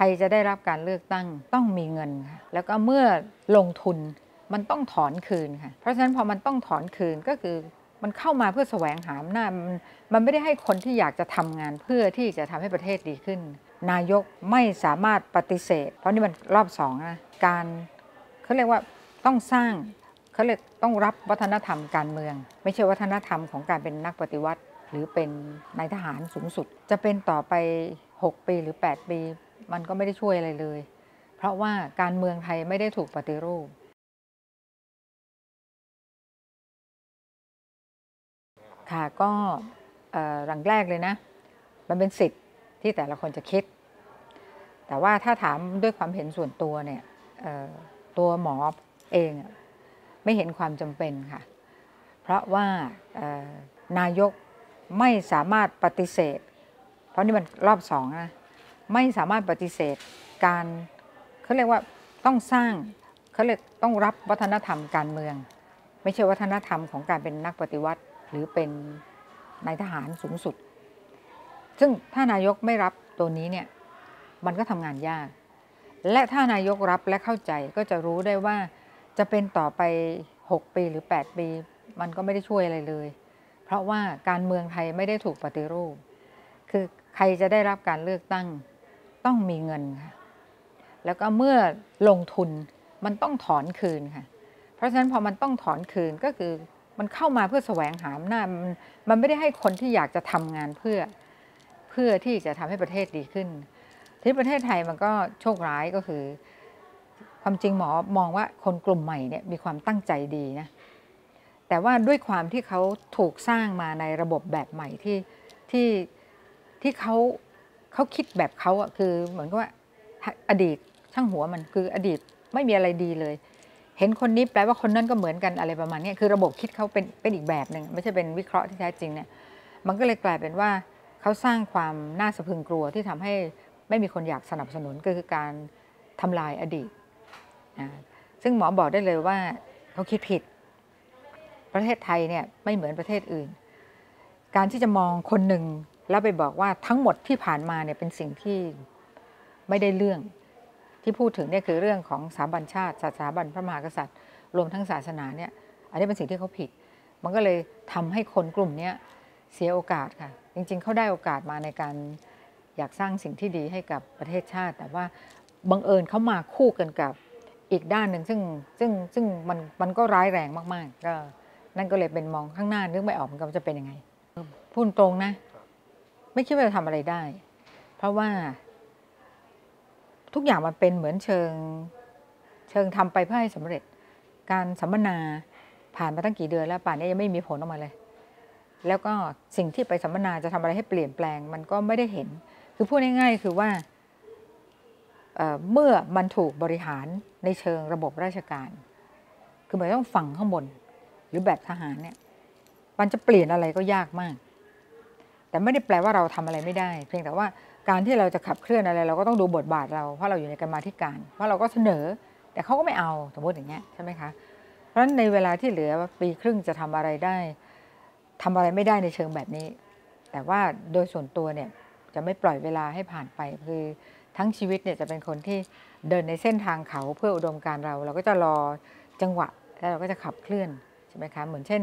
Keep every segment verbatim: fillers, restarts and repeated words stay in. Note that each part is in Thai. รจะได้รับการเลือกตั้งต้องมีเงินค่ะแล้วก็เมื่อลงทุนมันต้องถอนคืนค่ะเพราะฉะนั้นพอมันต้องถอนคืนก็คือมันเข้ามาเพื่อแสวงหาอำนาจมันไม่ได้ให้คนที่อยากจะทำงานเพื่อที่จะทำให้ประเทศดีขึ้นนายกไม่สามารถปฏิเสธเพราะนี่มันรอบสองนะการเขาเรียกว่าต้องสร้างเขาเรียกต้องรับวัฒนธรรมการเมืองไม่ใช่วัฒนธรรมของการเป็นนักปฏิวัติหรือเป็นนายทหารสูงสุดจะเป็นต่อไปหกปีหรือแปดปีมันก็ไม่ได้ช่วยอะไรเลยเพราะว่าการเมืองไทยไม่ได้ถูกปฏิรูปค่ะก็หลังแรกเลยนะมันเป็นสิทธิ์ที่แต่ละคนจะคิดแต่ว่าถ้าถามด้วยความเห็นส่วนตัวเนี่ยตัวหมอเองไม่เห็นความจำเป็นค่ะเพราะว่านายกไม่สามารถปฏิเสธเพราะนี่มันรอบสองนะไม่สามารถปฏิเสธการเขาเรียกว่าต้องสร้างเขาเรียกต้องรับวัฒนธรรมการเมืองไม่ใช่วัฒนธรรมของการเป็นนักปฏิวัติหรือเป็นนายทหารสูงสุดซึ่งถ้านายกไม่รับตัวนี้เนี่ยมันก็ทำงานยากและถ้านายกรับและเข้าใจก็จะรู้ได้ว่าจะเป็นต่อไปหกปีหรือแปดปีมันก็ไม่ได้ช่วยอะไรเลยเพราะว่าการเมืองไทยไม่ได้ถูกปฏิรูปคือใครจะได้รับการเลือกตั้งต้องมีเงินค่ะแล้วก็เมื่อลงทุนมันต้องถอนคืนค่ะเพราะฉะนั้นพอมันต้องถอนคืนก็คือมันเข้ามาเพื่อแสวงหาอำนาจมันไม่ได้ให้คนที่อยากจะทำงานเพื่อเพื่อที่จะทำให้ประเทศดีขึ้นที่ประเทศไทยมันก็โชคร้ายก็คือความจริงหมอมองว่าคนกลุ่มใหม่เนี่ยมีความตั้งใจดีนะแต่ว่าด้วยความที่เขาถูกสร้างมาในระบบแบบใหม่ที่ที่ที่เขาเขาคิดแบบเขาอ่ะคือเหมือนกับว่าอดีตช่างหัวมันคืออดีตไม่มีอะไรดีเลยเห็นคนนี้แปลว่าคนนั้นก็เหมือนกันอะไรประมาณนี้คือระบบคิดเขาเป็นเป็นอีกแบบหนึ่งไม่ใช่เป็นวิเคราะห์ที่แท้จริงเนี่ยมันก็เลยกลายเป็นว่าเขาสร้างความน่าสะพรึงกลัวที่ทำให้ไม่มีคนอยากสนับสนุนก็คือการทำลายอดีตซึ่งหมอบอกได้เลยว่าเขาคิดผิดประเทศไทยเนี่ยไม่เหมือนประเทศอื่นการที่จะมองคนหนึ่งแล้วไปบอกว่าทั้งหมดที่ผ่านมาเนี่ยเป็นสิ่งที่ไม่ได้เรื่องที่พูดถึงเนี่ยคือเรื่องของสถาบันชาติสถาบันพระมหากษัตริย์รวมทั้งศาสนาเนี่ยอันนี้เป็นสิ่งที่เขาผิดมันก็เลยทำให้คนกลุ่มนี้เสียโอกาสค่ะจริงๆเขาได้โอกาสมาในการอยากสร้างสิ่งที่ดีให้กับประเทศชาติแต่ว่าบังเอิญเขามาคู่กันกับอีกด้านหนึ่งซึ่งซึ่งซึ่งมันมันก็ร้ายแรงมากๆก็นั่นก็เลยเป็นมองข้างหน้านึกไม่ออกมันก็จะเป็นยังไงพูดตรงนะไม่คิดว่าจะทำอะไรได้เพราะว่าทุกอย่างมันเป็นเหมือนเชิงเชิงทำไปเพื่อให้สำเร็จการสัมมนาผ่านมาตั้งกี่เดือนแล้วป่านนี้ยังไม่มีผลออกมาเลยแล้วก็สิ่งที่ไปสัมมนาจะทำอะไรให้เปลี่ยนแปลงมันก็ไม่ได้เห็นคือพูดง่ายๆคือว่าเมื่อมันถูกบริหารในเชิงระบบราชการคือมันต้องฝังข้างบนหรือแบบทหารเนี่ยมันจะเปลี่ยนอะไรก็ยากมากแต่ไม่ได้แปลว่าเราทำอะไรไม่ได้เพียงแต่ว่าการที่เราจะขับเคลื่อนอะไรเราก็ต้องดูบทบาทเราเพราะเราอยู่ในกรรมาธิการเพราะเราก็เสนอแต่เขาก็ไม่เอาสมมติอย่างเงี้ยใช่ไหมคะเพราะฉะนั้นในเวลาที่เหลือปีครึ่งจะทำอะไรได้ทำอะไรไม่ได้ในเชิงแบบนี้แต่ว่าโดยส่วนตัวเนี่ยจะไม่ปล่อยเวลาให้ผ่านไปคือทั้งชีวิตเนี่ยจะเป็นคนที่เดินในเส้นทางเขาเพื่ออุดมการเราเราก็จะรอจังหวะแล้วเราก็จะขับเคลื่อนใช่ไหมคะเหมือนเช่น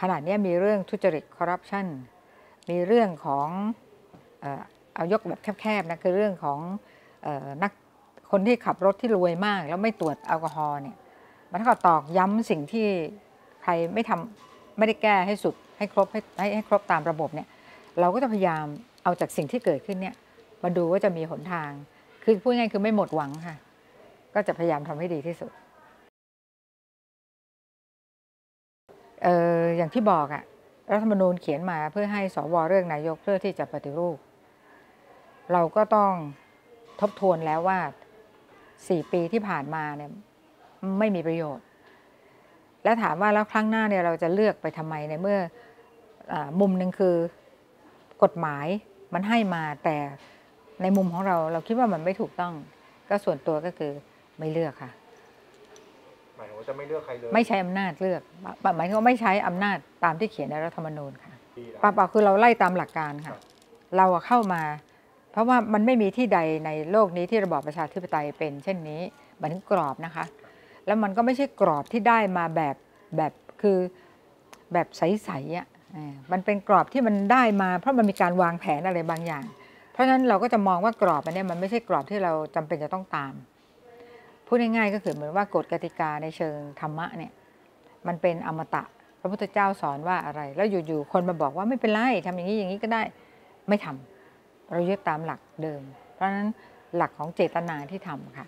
ขณะนี้มีเรื่องทุจริตคอร์รัปชันมีเรื่องของเอ่อเอายกแบบแคบๆนะคือเรื่องของเอ่อนักคนที่ขับรถที่รวยมากแล้วไม่ตรวจแอลกอฮอล์เนี่ยมันก็ตอกย้ำสิ่งที่ใครไม่ทำไม่ได้แก้ให้สุดให้ครบให้ให้ครบตามระบบเนี่ยเราก็จะพยายามเอาจากสิ่งที่เกิดขึ้นเนี่ยมาดูว่าจะมีหนทางคือพูดง่ายคือไม่หมดหวังค่ะก็จะพยายามทำให้ดีที่สุดเอออย่างที่บอกอะรัฐธรรมนูญเขียนมาเพื่อให้สวเลือกนายกเพื่อที่จะปฏิรูปเราก็ต้องทบทวนแล้วว่าสี่ปีที่ผ่านมาเนี่ยไม่มีประโยชน์และถามว่าแล้วครั้งหน้าเนี่ยเราจะเลือกไปทำไมในเมื่อมุมหนึ่งคือกฎหมายมันให้มาแต่ในมุมของเราเราคิดว่ามันไม่ถูกต้องก็ส่วนตัวก็คือไม่เลือกค่ะหมายถึงว่าจะไม่เลือกใครเลยไม่ใช้อำนาจเลือกหมายถึงว่าไม่ใช้อำนาจตามที่เขียนในรัฐธรรมนูญค่ะป่าวคือเราไล่ตามหลักการค่ะเราเข้ามา เพราะว่ามันไม่มีที่ใดในโลกนี้ที่ระบอบประชาธิปไตยเป็นเช่นนี้มันถึงกรอบนะคะแล้วมันก็ไม่ใช่กรอบที่ได้มาแบบแบบคือแบบใสๆอ่ะมันเป็นกรอบที่มันได้มาเพราะมันมีการวางแผนอะไรบางอย่างเพราะฉะนั้นเราก็จะมองว่ากรอบอันนี้มันไม่ใช่กรอบที่เราจำเป็นจะต้องตามพูดง่ายๆก็คือเหมือนว่ากฎกติกาในเชิงธรรมะเนี่ยมันเป็นอมตะพระพุทธเจ้าสอนว่าอะไรแล้วอยู่ๆคนมาบอกว่าไม่เป็นไรทำอย่างนี้อย่างนี้ก็ได้ไม่ทำเรายึดตามหลักเดิมเพราะฉะนั้นหลักของเจตนาที่ทำค่ะ